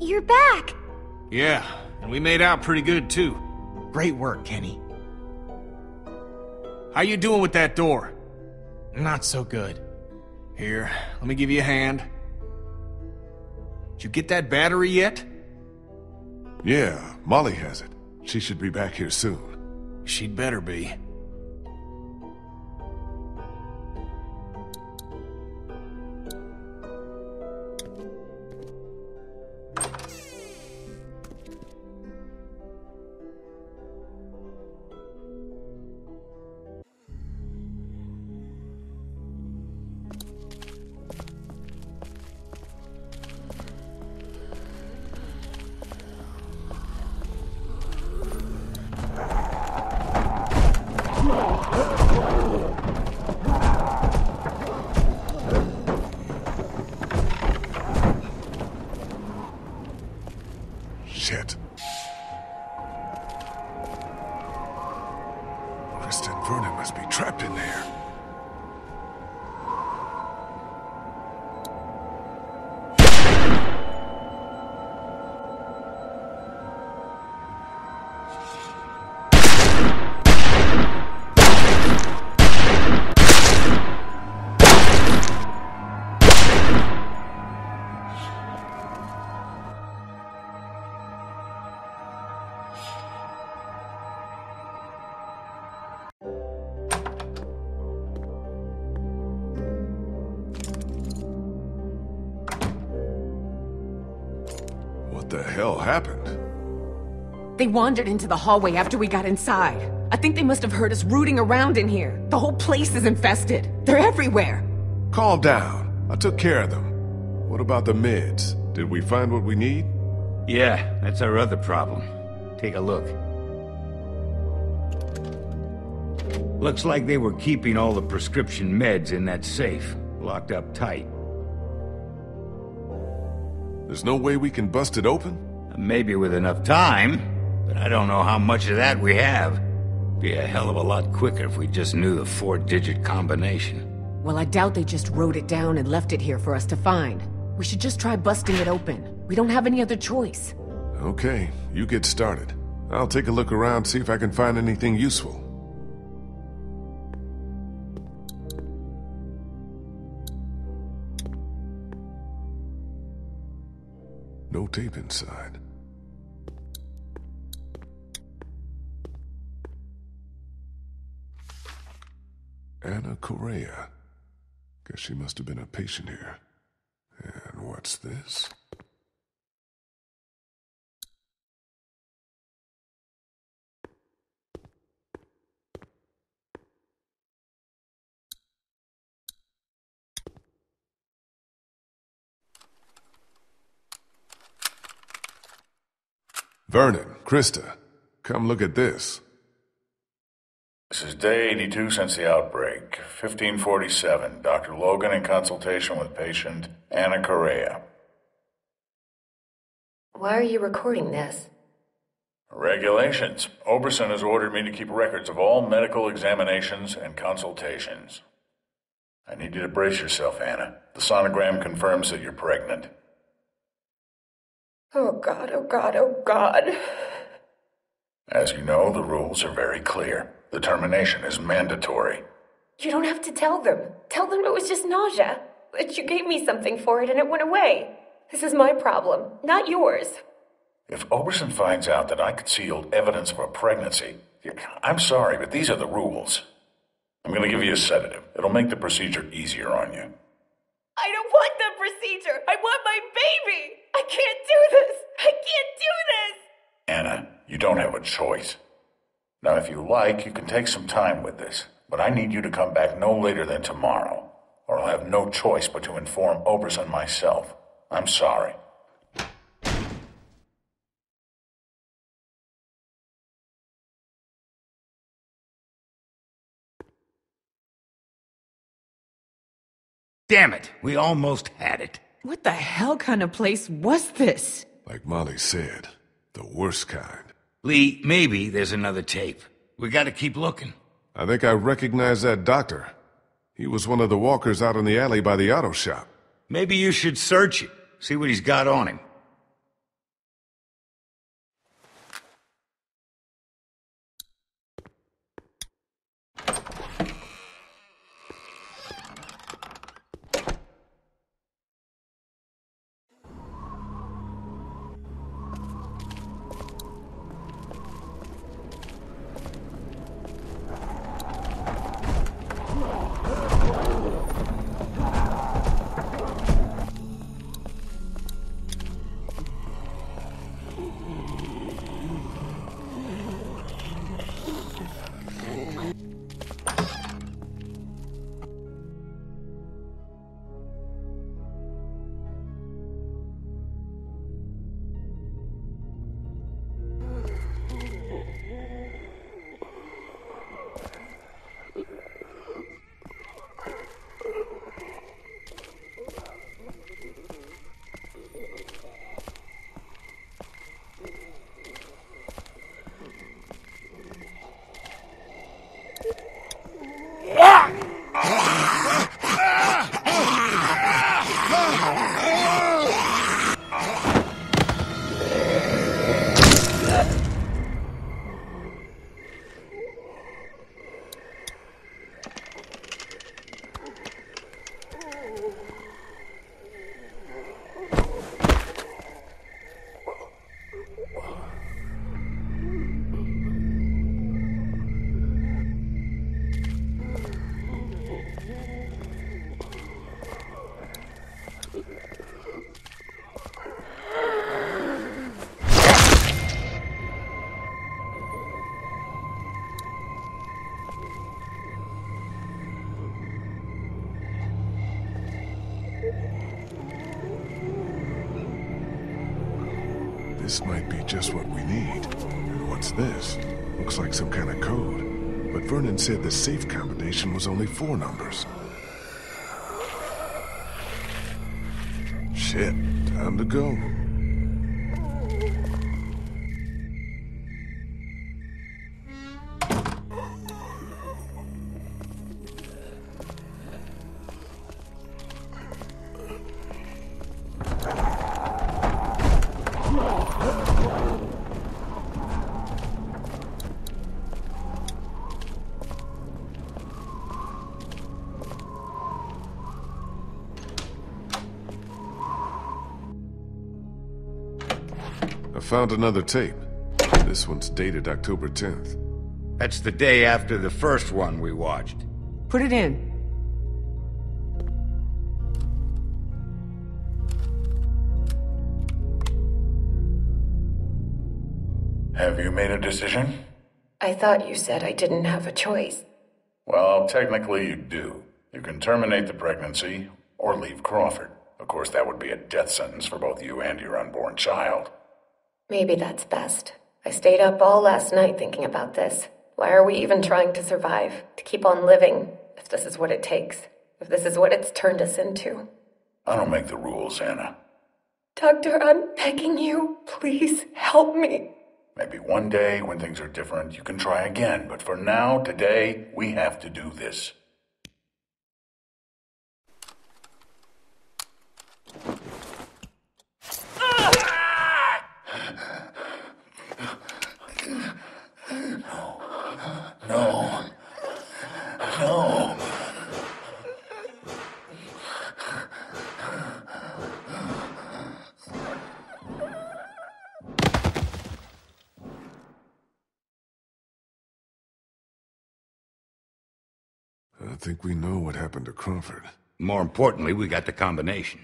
You're back! Yeah, and we made out pretty good, too. Great work, Kenny. How you doing with that door? Not so good. Here, let me give you a hand. Did you get that battery yet? Yeah, Molly has it. She should be back here soon. She'd better be. They wandered into the hallway after we got inside. I think they must have heard us rooting around in here. The whole place is infested. They're everywhere. Calm down. I took care of them. What about the meds? Did we find what we need? Yeah, that's our other problem. Take a look. Looks like they were keeping all the prescription meds in that safe, locked up tight. There's no way we can bust it open? Maybe with enough time. But I don't know how much of that we have. Be a hell of a lot quicker if we just knew the 4-digit combination. Well, I doubt they just wrote it down and left it here for us to find. We should just try busting it open. We don't have any other choice. Okay, you get started. I'll take a look around, see if I can find anything useful. No tape inside. Anna Correa. Guess she must have been a patient here. And what's this? Vernon, Krista, come look at this. This is day 82 since the outbreak, 1547. Dr. Logan in consultation with patient Anna Correa. Why are you recording this? Regulations. Oberson has ordered me to keep records of all medical examinations and consultations. I need you to brace yourself, Anna. The sonogram confirms that you're pregnant. Oh God, oh God, oh God. As you know, the rules are very clear. The termination is mandatory. You don't have to tell them. Tell them it was just nausea. That you gave me something for it and it went away. This is my problem, not yours. If Oberson finds out that I concealed evidence of a pregnancy, I'm sorry, but these are the rules. I'm going to give you a sedative. It'll make the procedure easier on you. I don't want the procedure. I want my baby. I can't do this. I can't do this. Anna, you don't have a choice. Now, if you like, you can take some time with this, but I need you to come back no later than tomorrow, or I'll have no choice but to inform Oberson myself. I'm sorry. Damn it! We almost had it. What the hell kind of place was this? Like Molly said, the worst kind. Lee, maybe there's another tape. We gotta keep looking. I think I recognize that doctor. He was one of the walkers out in the alley by the auto shop. Maybe you should search it. See what he's got on him. This might be just what we need. And what's this? Looks like some kind of code. But Vernon said the safe combination was only 4 numbers. Shit, time to go. Found another tape. This one's dated October 10th. That's the day after the first one we watched. Put it in. Have you made a decision? I thought you said I didn't have a choice. Well, technically you do. You can terminate the pregnancy or leave Crawford. Of course, that would be a death sentence for both you and your unborn child. Maybe that's best. I stayed up all last night thinking about this. Why are we even trying to survive, to keep on living, if this is what it takes, if this is what it's turned us into? I don't make the rules, Anna. Doctor, I'm begging you, please help me. Maybe one day, when things are different, you can try again. But for now, today, we have to do this. No. I think we know what happened to Crawford. More importantly, we got the combination.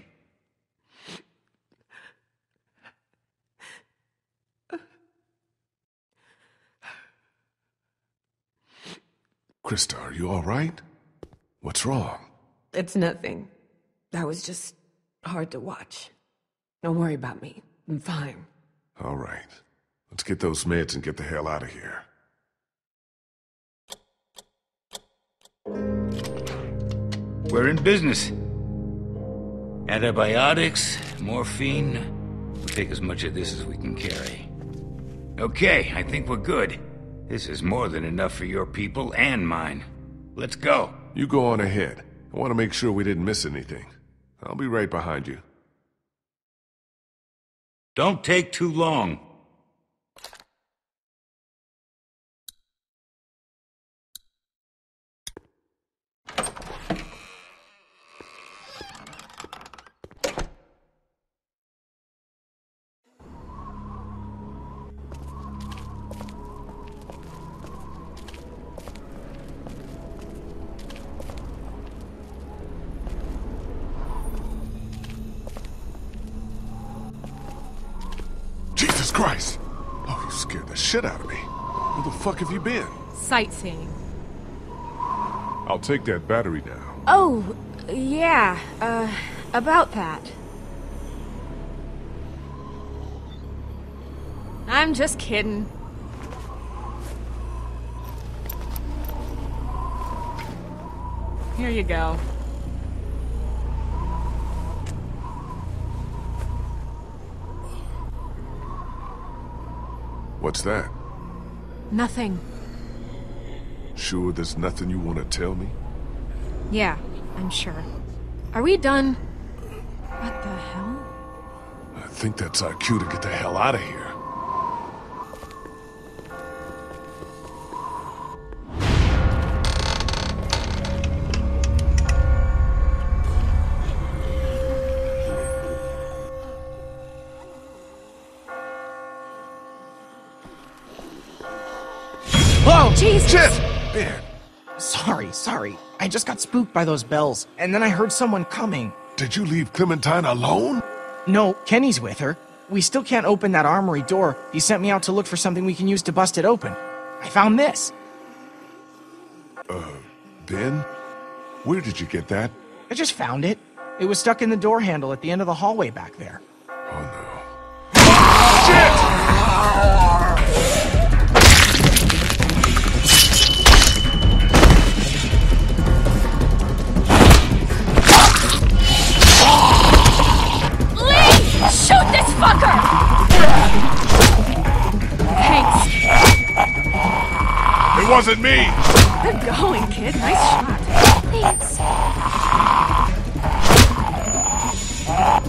Krista, are you all right? What's wrong? It's nothing. That was just hard to watch. Don't worry about me. I'm fine. All right. Let's get those meds and get the hell out of here. We're in business. Antibiotics, morphine. We'll take as much of this as we can carry. Okay, I think we're good. This is more than enough for your people and mine. Let's go. You go on ahead. I want to make sure we didn't miss anything. I'll be right behind you. Don't take too long. Christ! Oh, you scared the shit out of me. Where the fuck have you been? Sightseeing. I'll take that battery now. Oh, yeah. About that. I'm just kidding. Here you go. What's that? Nothing. Sure there's nothing you want to tell me? Yeah, I'm sure. Are we done? What the hell? I think that's our cue to get the hell out of here. Jesus! Shit! Ben! Sorry. I just got spooked by those bells, and then I heard someone coming. Did you leave Clementine alone? No, Kenny's with her. We still can't open that armory door. He sent me out to look for something we can use to bust it open. I found this. Ben? Where did you get that? I just found it. It was stuck in the door handle at the end of the hallway back there. Oh no. Shit! Wasn't me! Good going, kid. Nice shot. Thanks.